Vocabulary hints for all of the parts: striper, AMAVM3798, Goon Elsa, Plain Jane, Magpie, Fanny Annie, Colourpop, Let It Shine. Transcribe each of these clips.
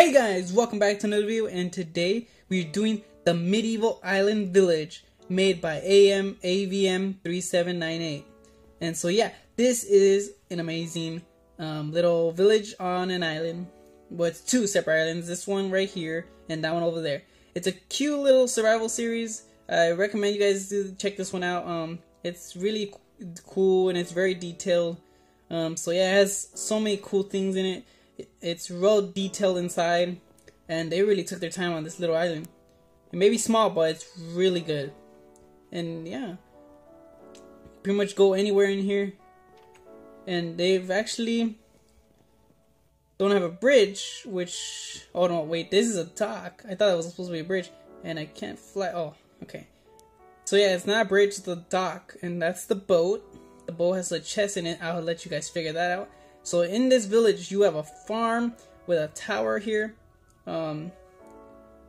Hey guys, welcome back to another video, and today we're doing the medieval island village made by AMAVM3798. And so yeah, this is an amazing little village on an island. Well, it's two separate islands, this one right here and that one over there. It's a cute little survival series. I recommend you guys do check this one out. It's really cool and it's very detailed. So yeah, it has so many cool things in it. It's real detailed inside, and they really took their time on this little island. It may be small, but it's really good. And yeah, pretty much go anywhere in here. And they've actually don't have a bridge, which, oh no, wait, this is a dock. I thought it was supposed to be a bridge, and I can't fly. Oh, okay. So yeah, it's not a bridge, it's a dock, and that's the boat. The boat has a chest in it. I'll let you guys figure that out. So in this village, you have a farm with a tower here. And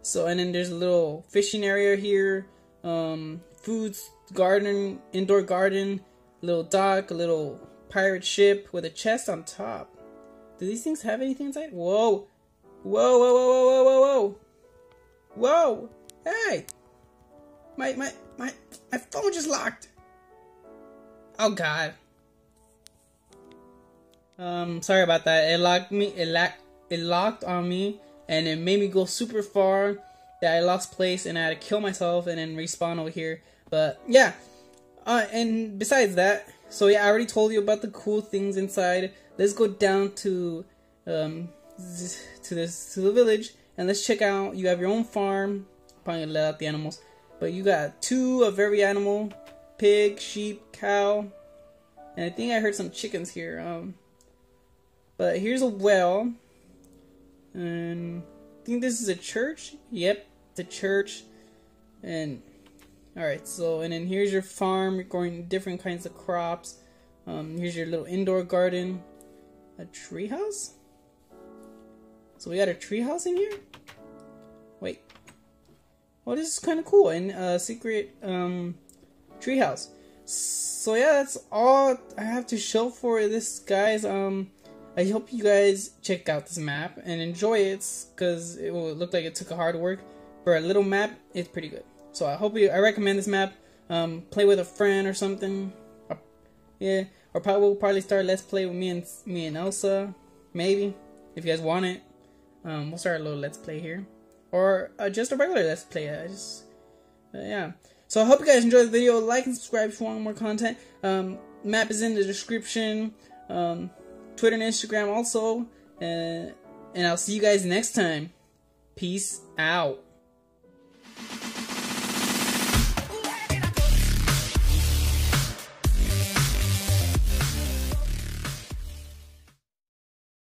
then there's a little fishing area here, foods, garden, indoor garden, little dock, a little pirate ship with a chest on top. Do these things have anything inside? Whoa! Whoa! Whoa! Whoa! Whoa! Whoa! Whoa! Whoa! Hey! My phone just locked. Oh God. Sorry about that. It locked on me, and it made me go super far that I lost place and I had to kill myself and then respawn over here. But yeah, and besides that, so yeah, I already told you about the cool things inside. Let's go down to the village, and let's check out. You have your own farm. Probably gonna let out the animals, but you got two of every animal: pig, sheep, cow, and I think I heard some chickens here. But here's a well, and I think this is a church. Yep, the church. And alright, so and then here's your farm. You're growing different kinds of crops. Here's your little indoor garden, a treehouse. So we got a treehouse in here. Wait, well, this is kind of cool, and a secret treehouse. So yeah, that's all I have to show for this, guys. I hope you guys check out this map and enjoy it, because it looked like it took a hard work. For a little map, it's pretty good. So I recommend this map. Play with a friend or something. Yeah, or we'll probably start Let's Play with me and Elsa, maybe, if you guys want it. We'll start a little Let's Play here, or just a regular Let's Play. Yeah. So I hope you guys enjoyed the video. Like and subscribe if you want more content. Map is in the description. Twitter and Instagram also, and I'll see you guys next time. Peace out.